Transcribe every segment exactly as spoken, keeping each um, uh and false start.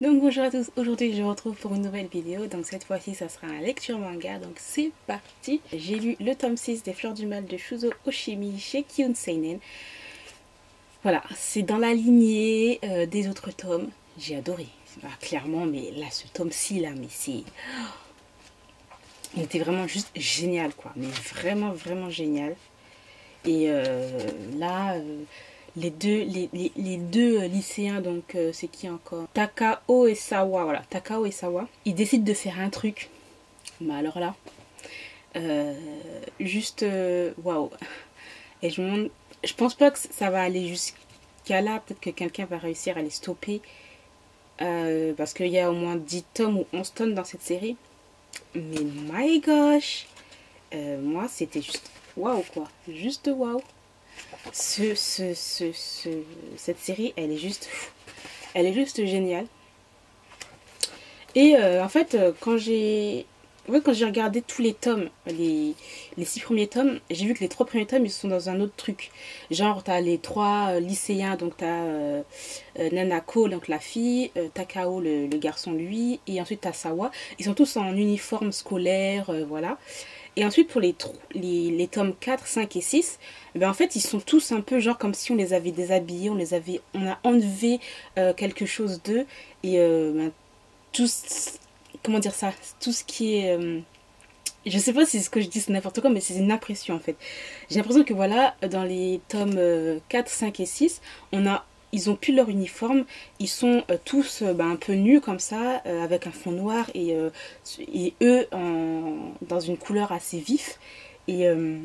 Donc bonjour à tous, aujourd'hui je vous retrouve pour une nouvelle vidéo, donc cette fois-ci ça sera un lecture manga, donc c'est parti. J'ai lu le tome six des Fleurs du Mal de Shuzo Oshimi chez Kyun Seinen. Voilà, c'est dans la lignée euh, des autres tomes, j'ai adoré, ah, clairement, mais là ce tome-ci là, mais c'est... Il était vraiment juste génial quoi, mais vraiment vraiment génial. Et euh, là... Euh... Les deux, les, les, les deux lycéens, donc euh, c'est qui encore, Takao et Sawa, voilà, Takao et Sawa, ils décident de faire un truc, mais alors là, euh, juste, waouh, wow. Et je me demande, je pense pas que ça va aller jusqu'à là, peut-être que quelqu'un va réussir à les stopper, euh, parce qu'il y a au moins dix tomes ou onze tomes dans cette série, mais my gosh, euh, moi c'était juste waouh quoi, juste waouh. Ce, ce, ce, ce, cette série elle est juste elle est juste géniale. Et euh, en fait quand j'ai ouais, quand j'ai regardé tous les tomes, les, les six premiers tomes, j'ai vu que les trois premiers tomes ils sont dans un autre truc, genre t'as les trois lycéens, donc t'as euh, Nanako, donc la fille, euh, Takao le, le garçon lui, et ensuite t'as Sawa, ils sont tous en uniforme scolaire, euh, voilà. Et ensuite pour les, les, les tomes quatre, cinq et six, ben en fait ils sont tous un peu genre comme si on les avait déshabillés, on les avait, on a enlevé euh, quelque chose d'eux. Et euh, ben, tout, comment dire ça, tout ce qui est, euh, je sais pas si ce que je dis c'est n'importe quoi, mais c'est une impression en fait. J'ai l'impression que voilà, dans les tomes quatre, cinq et six, on a... Ils ont plus leur uniforme, ils sont euh, tous euh, bah, un peu nus comme ça, euh, avec un fond noir et, euh, et eux en, dans une couleur assez vif. Et euh,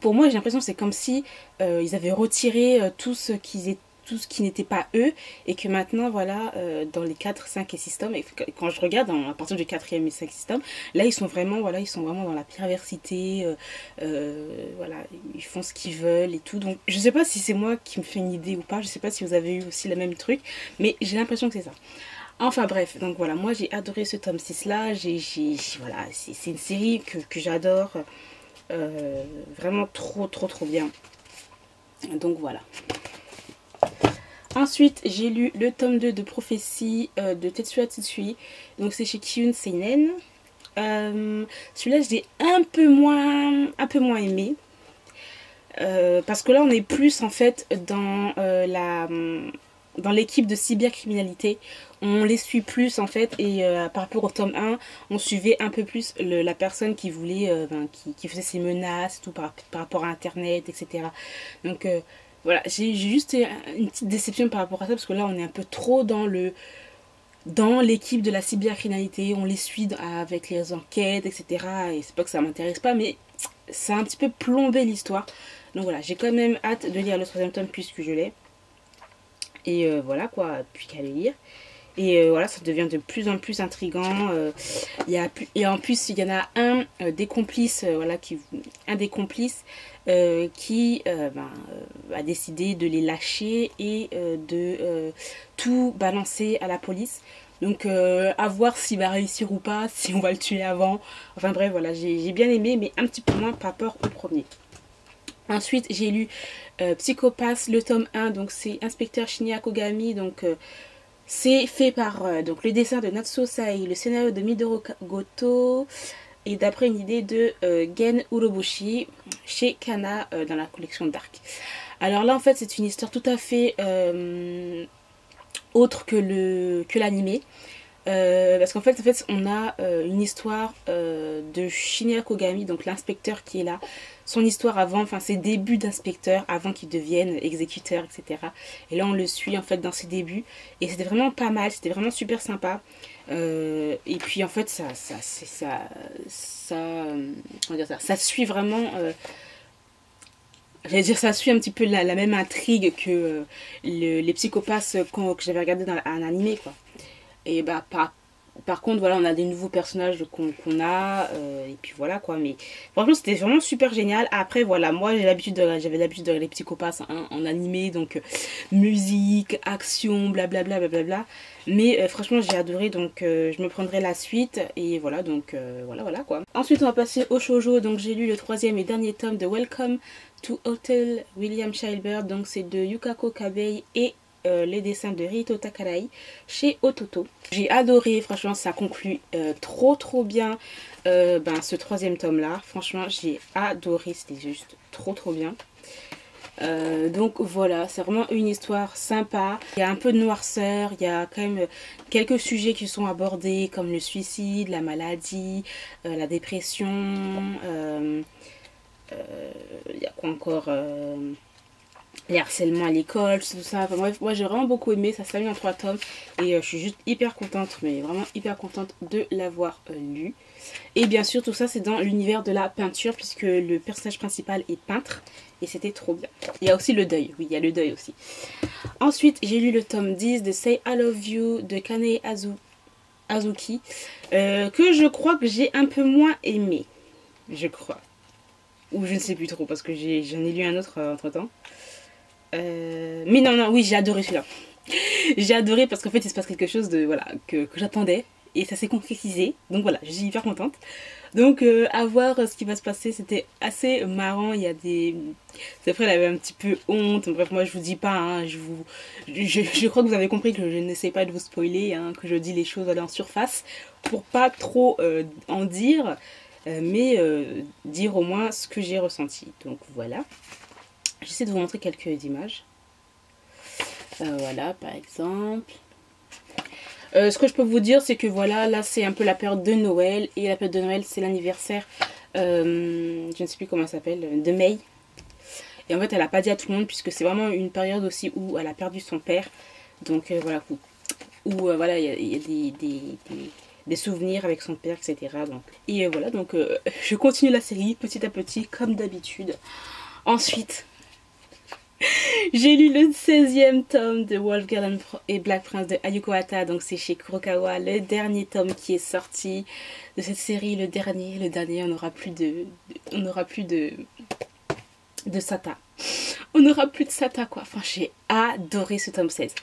pour moi j'ai l'impression que c'est comme si euh, ils avaient retiré euh, tout ce qu'ils tout ce qui n'était pas eux, et que maintenant voilà, euh, dans les quatre, cinq et six tomes, et quand je regarde en, à partir du quatrième et cinquième tomes, là ils sont vraiment voilà, ils sont vraiment dans la perversité, euh, euh, voilà, ils font ce qu'ils veulent et tout. Donc je sais pas si c'est moi qui me fais une idée ou pas, je sais pas si vous avez eu aussi le même truc, mais j'ai l'impression que c'est ça. Enfin bref, donc voilà, moi j'ai adoré ce tome six là, j'ai voilà, c'est une série que, que j'adore, euh, vraiment trop trop trop bien. Donc voilà. Ensuite, j'ai lu le tome deux de Prophétie euh, de Tetsuya Tsutsui. Donc, c'est chez Kyun Seinen. Euh, Celui-là, je l'ai un peu moins, un peu moins aimé. Euh, parce que là, on est plus, en fait, dans euh, la... dans l'équipe de cybercriminalité, on les suit plus en fait, et euh, par rapport au tome un, on suivait un peu plus le, la personne qui voulait, euh, ben, qui, qui faisait ses menaces, tout par, par rapport à internet, et cetera. Donc euh, voilà, j'ai juste une petite déception par rapport à ça, parce que là on est un peu trop dans le dans l'équipe de la cybercriminalité, on les suit avec les enquêtes, et cetera. Et c'est pas que ça m'intéresse pas, mais ça a un petit peu plombé l'histoire. Donc voilà, j'ai quand même hâte de lire le troisième tome puisque je l'ai. Et euh, voilà quoi, puis qu'à le lire. Et euh, voilà, ça devient de plus en plus intriguant. Euh, y a, et en plus, il y en a un euh, des complices, euh, voilà, qui, un des complices euh, qui euh, bah, euh, a décidé de les lâcher et euh, de euh, tout balancer à la police. Donc euh, à voir s'il va réussir ou pas, si on va le tuer avant. Enfin bref, voilà, j'ai bien aimé, mais un petit peu moins par rapport au premier. Ensuite, j'ai lu euh, Psychopass, le tome un, donc c'est Inspecteur Shinya Kogami, donc euh, c'est fait par euh, donc, le dessin de Natsusai, le scénario de Midoro Goto, et d'après une idée de euh, Gen Urobushi, chez Kana, euh, dans la collection Dark. Alors là, en fait, c'est une histoire tout à fait euh, autre que le que l'animé. Euh, parce qu'en fait, en fait, on a euh, une histoire euh, de Shinya Kogami, donc l'inspecteur qui est là, son histoire avant, enfin ses débuts d'inspecteur, avant qu'il devienne exécuteur, et cetera. Et là, on le suit en fait dans ses débuts, et c'était vraiment pas mal, c'était vraiment super sympa. Euh, et puis en fait, ça, ça, c'est ça, ça, euh, comment dire ça, ça suit vraiment. Euh, J'allais dire, ça suit un petit peu la, la même intrigue que euh, le, les psychopathes que, que j'avais regardé dans un animé, quoi. Et bah par, par contre voilà, on a des nouveaux personnages qu'on qu'on a, euh, et puis voilà quoi, mais franchement c'était vraiment super génial. Après voilà, moi j'ai l'habitude, j'avais l'habitude de les psychopathes hein, en animé, donc euh, musique, action, blablabla blablabla, mais euh, franchement j'ai adoré, donc euh, je me prendrai la suite, et voilà, donc euh, voilà voilà quoi. Ensuite on va passer au shoujo, donc j'ai lu le troisième et dernier tome de Welcome to Hotel William Childbirth, donc c'est de Yukako Kabei et euh, les dessins de Rito Takarai chez Ototo. J'ai adoré, franchement ça conclut euh, trop trop bien euh, ben, ce troisième tome là. Franchement j'ai adoré, c'était juste trop trop bien. Euh, donc voilà, c'est vraiment une histoire sympa, il y a un peu de noirceur, il y a quand même quelques sujets qui sont abordés comme le suicide, la maladie, euh, la dépression, euh, euh, il y a quoi encore, euh, les harcèlements à l'école, tout ça, enfin, bref, moi j'ai vraiment beaucoup aimé, ça se termine en trois tomes et euh, je suis juste hyper contente, mais vraiment hyper contente de l'avoir euh, lu. Et bien sûr tout ça c'est dans l'univers de la peinture puisque le personnage principal est peintre et c'était trop bien. Il y a aussi le deuil, oui il y a le deuil aussi. Ensuite j'ai lu le tome dix de Say I Love You de Kanei Azuki euh, que je crois que j'ai un peu moins aimé, je crois. Ou je ne sais plus trop parce que j'en ai, ai lu un autre euh, entre temps. Euh, mais non non oui j'ai adoré celui-là. J'ai adoré parce qu'en fait il se passe quelque chose de voilà que, que j'attendais. Et ça s'est concrétisé, donc voilà, je suis hyper contente. Donc euh, à voir ce qui va se passer, c'était assez marrant, il y a des... Après elle avait un petit peu honte, bref moi je vous dis pas, hein, je, vous... je, je crois que vous avez compris que je n'essaie pas de vous spoiler, hein, que je dis les choses en surface, pour pas trop euh, en dire, euh, mais euh, dire au moins ce que j'ai ressenti. Donc voilà, j'essaie de vous montrer quelques images. Euh, voilà par exemple... Euh, ce que je peux vous dire c'est que voilà, là c'est un peu la période de Noël et la période de Noël c'est l'anniversaire, euh, je ne sais plus comment elle s'appelle, de Mei. Et en fait elle n'a pas dit à tout le monde puisque c'est vraiment une période aussi où elle a perdu son père. Donc euh, voilà, où, où euh, voilà, il y a, y a des, des, des, des souvenirs avec son père, et cetera. Donc. Et euh, voilà, donc euh, je continue la série petit à petit comme d'habitude. Ensuite... J'ai lu le seizième tome de Wolfgirl et Black Prince de Ayuko Hata, donc c'est chez Kurukawa, le dernier tome qui est sorti de cette série, le dernier, le dernier, on n'aura plus de, on n'aura plus de, de Sata, on n'aura plus de Sata quoi, enfin j'ai adoré ce tome seize.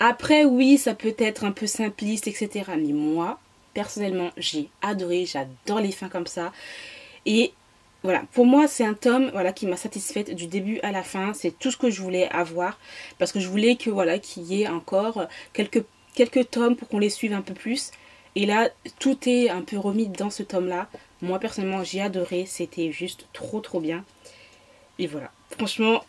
Après oui ça peut être un peu simpliste etc, mais moi personnellement j'ai adoré, j'adore les fins comme ça et... Voilà, pour moi c'est un tome voilà, qui m'a satisfaite du début à la fin, c'est tout ce que je voulais avoir parce que je voulais que voilà qu'il y ait encore quelques, quelques tomes pour qu'on les suive un peu plus et là tout est un peu remis dans ce tome là, moi personnellement j'ai adoré, c'était juste trop trop bien et voilà, franchement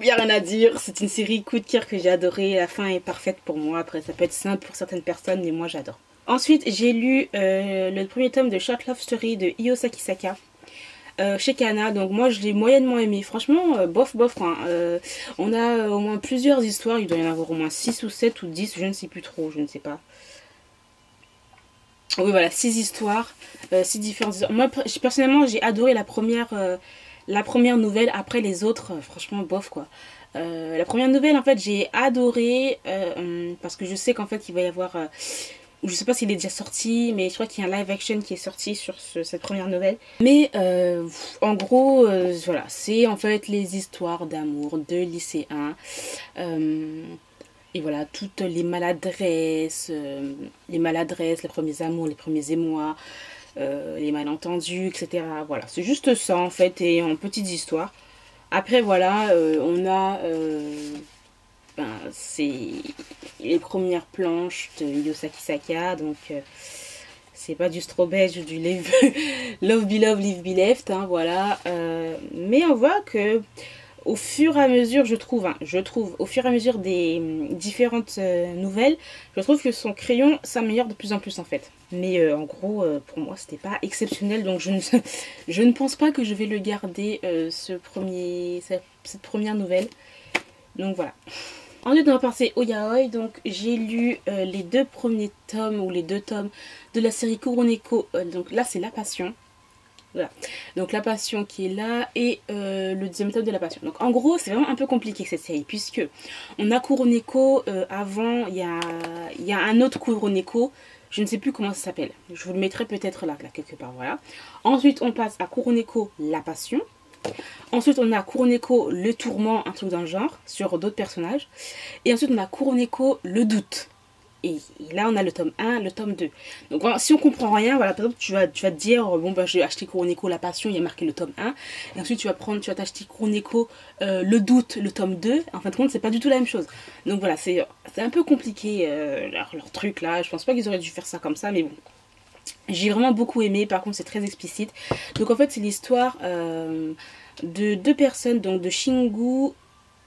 il n'y a rien à dire, c'est une série coup de cœur que j'ai adoré, la fin est parfaite pour moi, après ça peut être simple pour certaines personnes mais moi j'adore. Ensuite j'ai lu euh, le premier tome de Short Love Story de Io Sakisaka. Euh, chez Kana, donc moi je l'ai moyennement aimé, franchement euh, bof bof hein. euh, on a euh, au moins plusieurs histoires, il doit y en avoir au moins six ou sept ou dix, je ne sais plus trop, je ne sais pas, oui voilà six histoires, euh, six différentes histoires. Moi personnellement j'ai adoré la première euh, la première nouvelle, après les autres euh, franchement bof quoi. Euh, la première nouvelle en fait j'ai adoré euh, parce que je sais qu'en fait il va y avoir euh, je sais pas s'il est déjà sorti, mais je crois qu'il y a un live action qui est sorti sur ce, cette première nouvelle. Mais euh, en gros, euh, voilà, c'est en fait les histoires d'amour de lycéens. Euh, et voilà, toutes les maladresses, euh, les maladresses, les premiers amours, les premiers émois, euh, les malentendus, et cetera. Voilà, c'est juste ça en fait, et en petites histoires. Après voilà, euh, on a... Euh, Ben, c'est les premières planches de Io Sakisaka, donc euh, c'est pas du Strawberry ou du live, Love Be Love, Live Be Left, hein, voilà. Euh, mais on voit que au fur et à mesure, je trouve, hein, je trouve, au fur et à mesure des mh, différentes euh, nouvelles, je trouve que son crayon s'améliore de plus en plus en fait. Mais euh, en gros, euh, pour moi, c'était pas exceptionnel, donc je ne, je ne pense pas que je vais le garder euh, ce premier, cette, cette première nouvelle. Donc voilà. Ensuite on va passer au yaoi, donc j'ai lu euh, les deux premiers tomes ou les deux tomes de la série Kuroneko, euh, donc là c'est La Passion, voilà, donc La Passion qui est là et euh, le deuxième tome de La Passion, donc en gros c'est vraiment un peu compliqué cette série puisque on a Kuroneko, euh, avant il y a, y a un autre Kuroneko, je ne sais plus comment ça s'appelle, je vous le mettrai peut-être là, là quelque part, voilà. Ensuite on passe à Kuroneko La Passion. Ensuite on a Kuroneko le tourment, un truc dans le genre, sur d'autres personnages. Et ensuite on a Kuroneko le doute. et là on a le tome un, le tome deux. Donc si on comprend rien, voilà, par exemple tu vas, tu vas te dire bon bah j'ai acheté Kuroneko la passion, il y a marqué le tome un, et ensuite tu vas prendre, tu vas t'acheter Kuroneko euh, le doute, le tome deux, en fin de compte c'est pas du tout la même chose. Donc voilà, c'est un peu compliqué euh, leur, leur truc là, je pense pas qu'ils auraient dû faire ça comme ça, mais bon. J'ai vraiment beaucoup aimé, par contre c'est très explicite. Donc en fait c'est l'histoire euh, de deux personnes, donc de Shingu,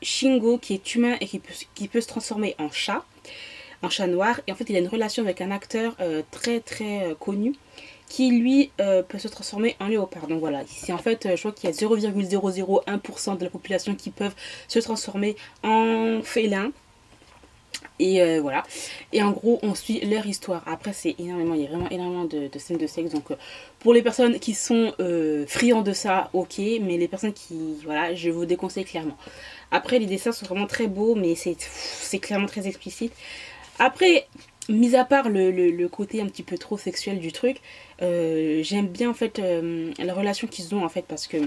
Shingo qui est humain et qui peut, qui peut se transformer en chat, en chat noir. Et en fait il a une relation avec un acteur euh, très très euh, connu qui lui euh, peut se transformer en léopard. Donc voilà, ici en fait euh, je crois qu'il y a zéro virgule zéro zéro un pour cent de la population qui peuvent se transformer en félin. Et euh, voilà, et en gros on suit leur histoire. Après c'est énormément, il y a vraiment énormément de, de scènes de sexe. Donc euh, pour les personnes qui sont euh, friands de ça, ok. Mais les personnes qui, voilà, je vous déconseille clairement. Après les dessins sont vraiment très beaux, mais c'est clairement très explicite. Après, mis à part le, le, le côté un petit peu trop sexuel du truc, euh, j'aime bien en fait euh, la relation qu'ils ont en fait, parce que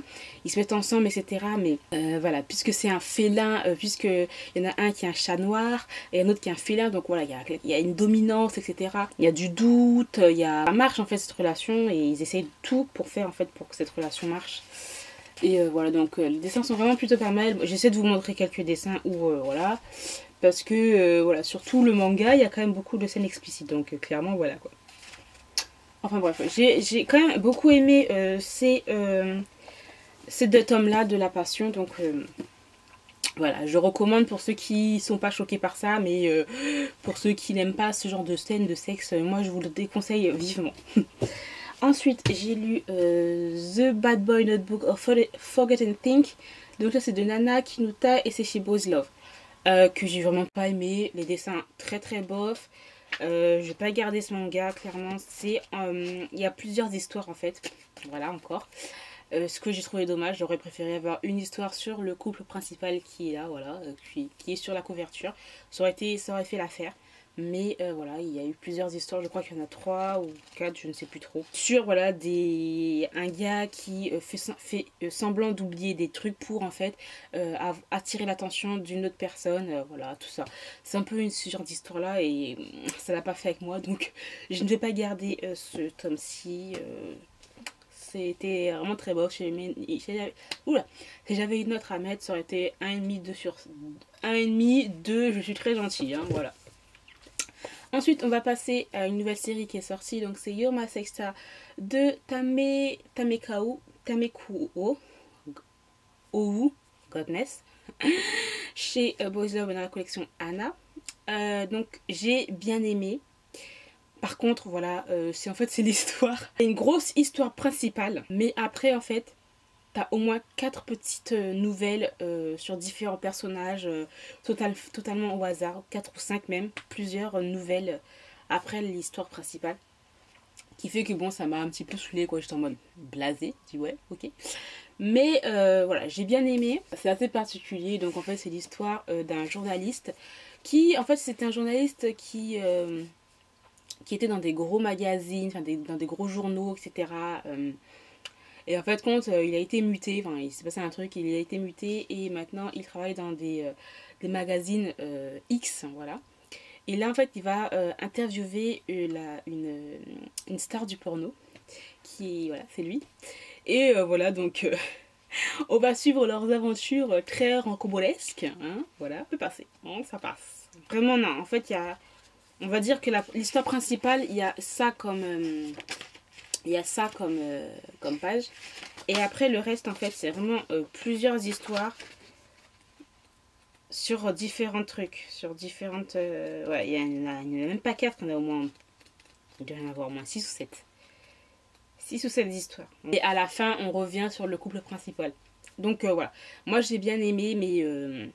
ils se mettent ensemble, et cetera. Mais euh, voilà, puisque c'est un félin, euh, puisque il y en a un qui est un chat noir et un autre qui est un félin, donc voilà, il y a, y a une dominance, et cetera. Il y a du doute, il y a ça marche en fait cette relation, et ils essayent tout pour faire en fait pour que cette relation marche. Et euh, voilà, donc euh, les dessins sont vraiment plutôt pas mal. J'essaie de vous montrer quelques dessins où euh, voilà. Parce que, euh, voilà, surtout le manga, il y a quand même beaucoup de scènes explicites. Donc, euh, clairement, voilà, quoi. Enfin, bref, j'ai quand même beaucoup aimé euh, ces, euh, ces deux tomes-là de La Passion. Donc, euh, voilà, je recommande pour ceux qui sont pas choqués par ça. Mais euh, pour ceux qui n'aiment pas ce genre de scène de sexe, moi, je vous le déconseille vivement. Ensuite, j'ai lu euh, The Bad Boy Notebook of Forget and Think. Donc là, c'est de Nana Kinuta et c'est chez Bo's Love. Euh, que j'ai vraiment pas aimé, les dessins très très bof, euh, je vais pas garder ce manga clairement, c'est euh, il y a plusieurs histoires en fait, voilà encore, euh, ce que j'ai trouvé dommage, j'aurais préféré avoir une histoire sur le couple principal qui est là, voilà, euh, qui, qui est sur la couverture, ça aurait été, ça aurait fait l'affaire. Mais euh, voilà, il y a eu plusieurs histoires, je crois qu'il y en a trois ou quatre, je ne sais plus trop. Sur, voilà, des... un gars qui fait, fait semblant d'oublier des trucs pour, en fait, euh, attirer l'attention d'une autre personne, euh, voilà, tout ça. C'est un peu une, ce genre d'histoire-là et ça l'a pas fait avec moi, donc je ne vais pas garder euh, ce tome-ci. Euh, C'était vraiment très beau. Oula, si j'avais une note à mettre, ça aurait été un virgule cinq, deux, je suis très gentille, hein, voilà. Ensuite, on va passer à une nouvelle série qui est sortie. Donc, c'est Yoma Sexta de Tame, Tamekao, Tamekuo, Owu, Godness, chez Boys Love dans la collection Anna. Euh, donc, j'ai bien aimé. Par contre, voilà, euh, c'est en fait, c'est l'histoire. C'est une grosse histoire principale. Mais après, en fait, t'as au moins quatre petites nouvelles euh, sur différents personnages, euh, total, totalement au hasard, quatre ou cinq même, plusieurs nouvelles après l'histoire principale. Qui fait que bon, ça m'a un petit peu saoulée, quoi, j'étais en mode blasée, je dis ouais, ok. Mais euh, voilà, j'ai bien aimé, c'est assez particulier, donc en fait c'est l'histoire euh, d'un journaliste qui, en fait c'était un journaliste qui... Euh, qui était dans des gros magazines, enfin, des, dans des gros journaux, et cetera. Euh, Et en fait, compte, euh, il a été muté, enfin, il s'est passé un truc, il a été muté et maintenant, il travaille dans des, euh, des magazines euh, X, voilà. Et là, en fait, il va euh, interviewer euh, la, une, une star du porno, qui, voilà, c'est lui. Et euh, voilà, donc, euh, on va suivre leurs aventures très rancobolesques, hein, voilà, peut passer, bon, ça passe. Vraiment, non, en fait, il y a, on va dire que l'histoire principale, il y a ça comme... Euh, il y a ça comme, euh, comme page. Et après le reste en fait c'est vraiment euh, plusieurs histoires sur différents trucs. Sur différentes... Euh, ouais, il n'y en a même pas quatre, on a au moins... Il doit y en avoir au moins six ou sept. six ou sept histoires. Et à la fin on revient sur le couple principal. Donc euh, voilà. Moi j'ai bien aimé mais... Euh,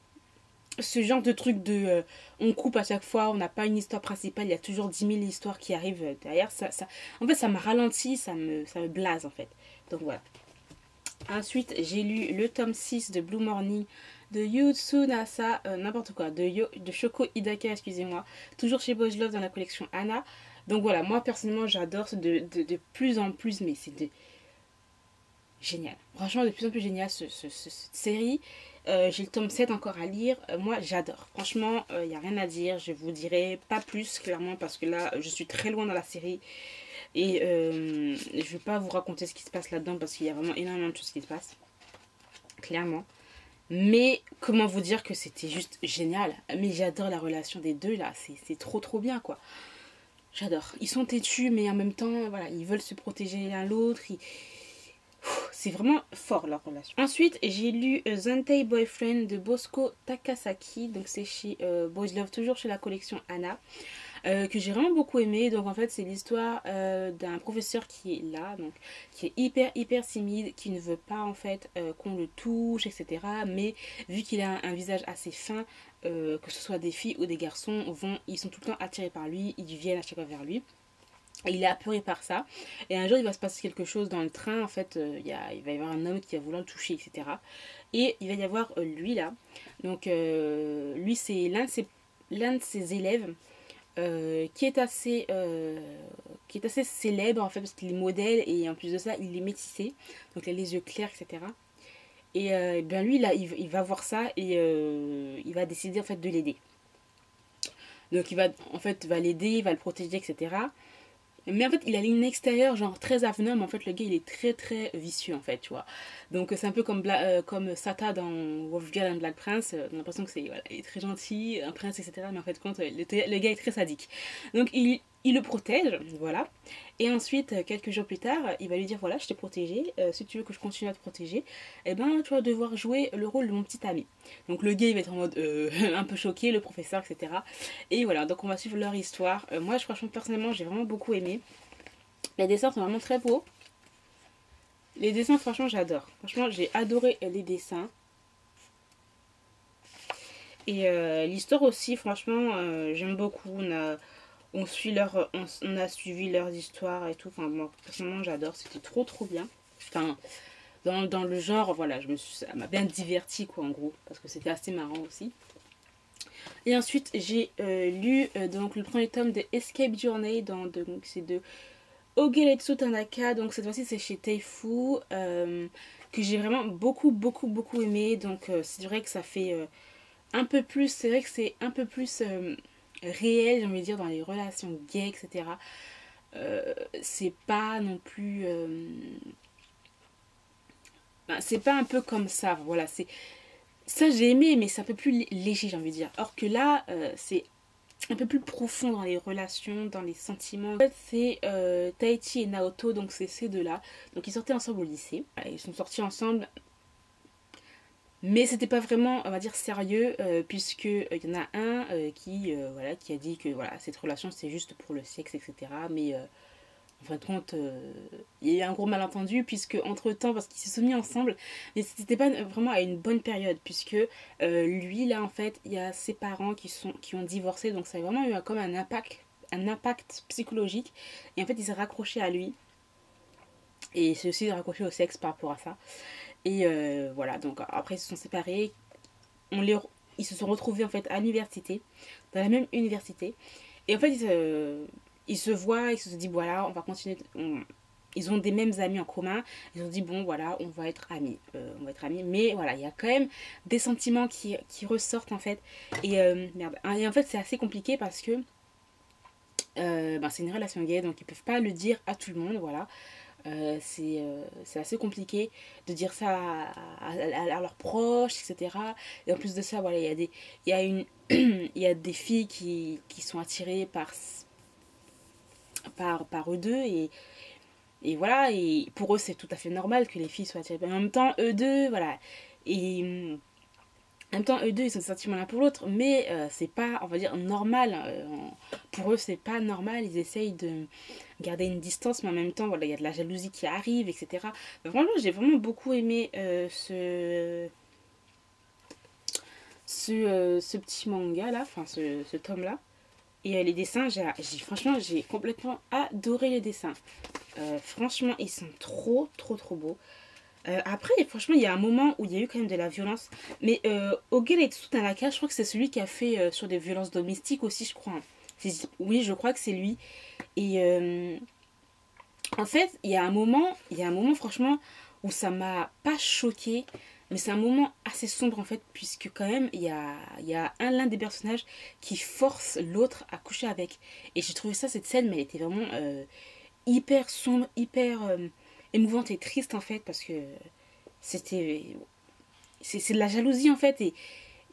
ce genre de truc de euh, on coupe à chaque fois, on n'a pas une histoire principale, il y a toujours dix mille histoires qui arrivent derrière. Ça, ça, en fait, ça me ralentit, ça me, ça me blase en fait. Donc voilà. Ensuite, j'ai lu le tome six de Blue Morning de Yutsu Nasa, euh, n'importe quoi, de, Yo, de Shoko Hidaka, excusez-moi. Toujours chez Bo's Love dans la collection Anna. Donc voilà, moi personnellement, j'adore de, de, de plus en plus, mais c'est de... génial. Franchement, de plus en plus génial ce, ce, ce, cette série. Euh, j'ai le tome sept encore à lire. Euh, moi, j'adore. Franchement, il euh, n'y a rien à dire. Je vous dirai pas plus, clairement, parce que là, je suis très loin dans la série. Et euh, je ne vais pas vous raconter ce qui se passe là-dedans, parce qu'il y a vraiment énormément de choses qui se passent. Clairement. Mais comment vous dire que c'était juste génial. Mais j'adore la relation des deux, là. C'est trop, trop bien, quoi. J'adore. Ils sont têtus, mais en même temps, voilà, ils veulent se protéger l'un l'autre. Ils... C'est vraiment fort leur relation. Ensuite, j'ai lu Zantei Boyfriend de Bosco Takasaki. Donc c'est chez euh, Bo's Love, toujours chez la collection Anna. Euh, que j'ai vraiment beaucoup aimé. Donc en fait, c'est l'histoire euh, d'un professeur qui est là. Donc qui est hyper hyper timide. Qui ne veut pas en fait euh, qu'on le touche, et cetera. Mais vu qu'il a un, un visage assez fin. Euh, que ce soit des filles ou des garçons, vont, ils sont tout le temps attirés par lui, ils viennent à chaque fois vers lui. Et il est apeuré par ça. Et un jour, il va se passer quelque chose dans le train. En fait, euh, il, y a, il va y avoir un homme qui va vouloir le toucher, et cetera. Et il va y avoir euh, lui là. Donc, euh, lui, c'est l'un de, de ses élèves euh, qui est assez, euh, qui est assez célèbre en fait, parce qu'il est modèle et en plus de ça, il est métissé. Donc, il a les yeux clairs, et cetera. Et euh, bien lui, là, il, il va voir ça et euh, il va décider en fait de l'aider. Donc il va en fait va l'aider, il va le protéger, et cetera. Mais en fait, il a une extérieure genre très avenant, mais en fait, le gars, il est très très vicieux en fait, tu vois. Donc c'est un peu comme, Bla euh, comme Sata dans Wolfgang and Black Prince. On a l'impression que c'est voilà, il est très gentil, un prince, et cetera. Mais en fait, compte, le, le gars est très sadique. Donc il... Il le protège, voilà. Et ensuite, quelques jours plus tard, il va lui dire, voilà, je t'ai protégé. Euh, si tu veux que je continue à te protéger, eh ben, tu vas devoir jouer le rôle de mon petit ami. Donc le gars, il va être en mode euh, un peu choqué, le professeur, et cetera. Et voilà, donc on va suivre leur histoire. Euh, moi, je, franchement, personnellement, j'ai vraiment beaucoup aimé. Les dessins sont vraiment très beaux. Les dessins, franchement, j'adore. Franchement, j'ai adoré les dessins. Et euh, l'histoire aussi, franchement, euh, j'aime beaucoup. On a... On, suit leur, on, on a suivi leurs histoires et tout. Enfin, moi, personnellement, j'adore. C'était trop, trop bien. Enfin, dans, dans le genre, voilà, je me suis, ça m'a bien divertie, quoi, en gros. Parce que c'était assez marrant aussi. Et ensuite, j'ai euh, lu euh, donc, le premier tome de Escape Journey. Dans, de, donc, c'est de Oguretsu Tanaka. Donc, cette fois-ci, c'est chez Taifu. Euh, que j'ai vraiment beaucoup, beaucoup, beaucoup aimé. Donc, euh, c'est vrai que ça fait euh, un peu plus... C'est vrai que c'est un peu plus... Euh, réel, j'ai envie de dire, dans les relations gays, et cetera. Euh, c'est pas non plus... Euh... Ben, c'est pas un peu comme ça, voilà. Ça, j'ai aimé, mais c'est un peu plus léger, j'ai envie de dire. Or que là, euh, c'est un peu plus profond dans les relations, dans les sentiments. En fait, c'est euh, Taichi et Naoto, donc c'est ces deux-là. Donc, ils sortaient ensemble au lycée. Ils sont sortis ensemble... Mais c'était pas vraiment, on va dire, sérieux, euh, puisque il euh, y en a un euh, qui, euh, voilà, qui a dit que voilà, cette relation c'est juste pour le sexe, et cetera. Mais euh, en fin de compte, euh, il y a eu un gros malentendu, puisque entre temps, parce qu'ils se sont mis ensemble, mais c'était pas vraiment à une bonne période, puisque euh, lui là en fait, il y a ses parents qui, sont, qui ont divorcé, donc ça a vraiment eu un, comme un impact, un impact psychologique, et en fait il s'est raccroché à lui, et il s'est aussi raccroché au sexe par rapport à ça. Et euh, voilà, donc après ils se sont séparés, on les re... ils se sont retrouvés en fait à l'université, dans la même université. Et en fait, ils se, ils se voient, ils se disent voilà, on va continuer, on... ils ont des mêmes amis en commun. Ils se disent bon voilà, on va être amis, euh, on va être amis. Mais voilà, il y a quand même des sentiments qui, qui ressortent en fait. Et, euh, merde. Et en fait, c'est assez compliqué parce que euh, ben, c'est une relation gay, donc ils ne peuvent pas le dire à tout le monde, voilà. Euh, c'est euh, assez compliqué de dire ça à, à, à, à leurs proches, et cetera. Et en plus de ça, voilà, il y a des, y a une, y a des filles qui, qui sont attirées par, par, par eux deux. Et, et voilà, et pour eux, c'est tout à fait normal que les filles soient attirées. Mais en même temps, eux deux, voilà. Et en même temps, eux deux, ils ont des sentiments l'un pour l'autre. Mais euh, c'est pas, on va dire, normal. Euh, pour eux, c'est pas normal. Ils essayent de... garder une distance, mais en même temps, voilà, il y a de la jalousie qui arrive, et cetera. Vraiment, j'ai vraiment beaucoup aimé euh, ce... Ce, euh, ce petit manga là, enfin ce, ce tome là. Et euh, les dessins, j'ai franchement, j'ai complètement adoré les dessins. Euh, franchement, ils sont trop, trop, trop beaux. Euh, après, franchement, il y a un moment où il y a eu quand même de la violence. Mais euh, Oguretsu Tanaka, je crois que c'est celui qui a fait euh, sur des violences domestiques aussi, je crois. Hein. Oui, je crois que c'est lui. Et euh, en fait, il y a un moment, il y a un moment franchement où ça m'a pas choqué, mais c'est un moment assez sombre en fait, puisque quand même il y a, y a un l'un des personnages qui force l'autre à coucher avec. Et j'ai trouvé ça, cette scène, mais elle était vraiment euh, hyper sombre, hyper euh, émouvante et triste en fait, parce que c'était, c'est de la jalousie en fait, et,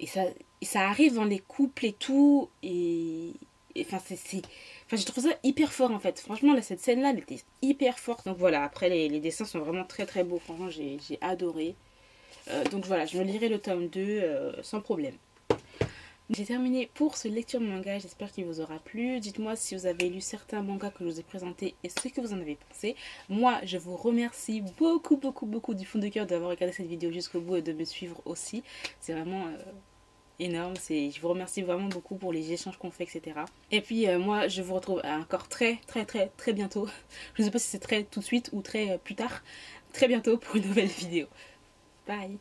et, ça, et ça arrive dans les couples et tout, et... Enfin, enfin j'ai trouvé ça hyper fort en fait. Franchement, là, cette scène-là, elle était hyper forte. Donc voilà, après, les, les dessins sont vraiment très très beaux. Franchement, j'ai adoré. Euh, donc voilà, je me lirai le tome deux euh, sans problème. J'ai terminé pour ce lecture manga. J'espère qu'il vous aura plu. Dites-moi si vous avez lu certains mangas que je vous ai présentés et ce que vous en avez pensé. Moi, je vous remercie beaucoup, beaucoup, beaucoup du fond de cœur d'avoir regardé cette vidéo jusqu'au bout et de me suivre aussi. C'est vraiment... Euh... énorme, je vous remercie vraiment beaucoup pour les échanges qu'on fait, etc. Et puis euh, moi je vous retrouve encore très très très très bientôt, je ne sais pas si c'est très tout de suite ou très euh, plus tard, très bientôt pour une nouvelle vidéo. Bye.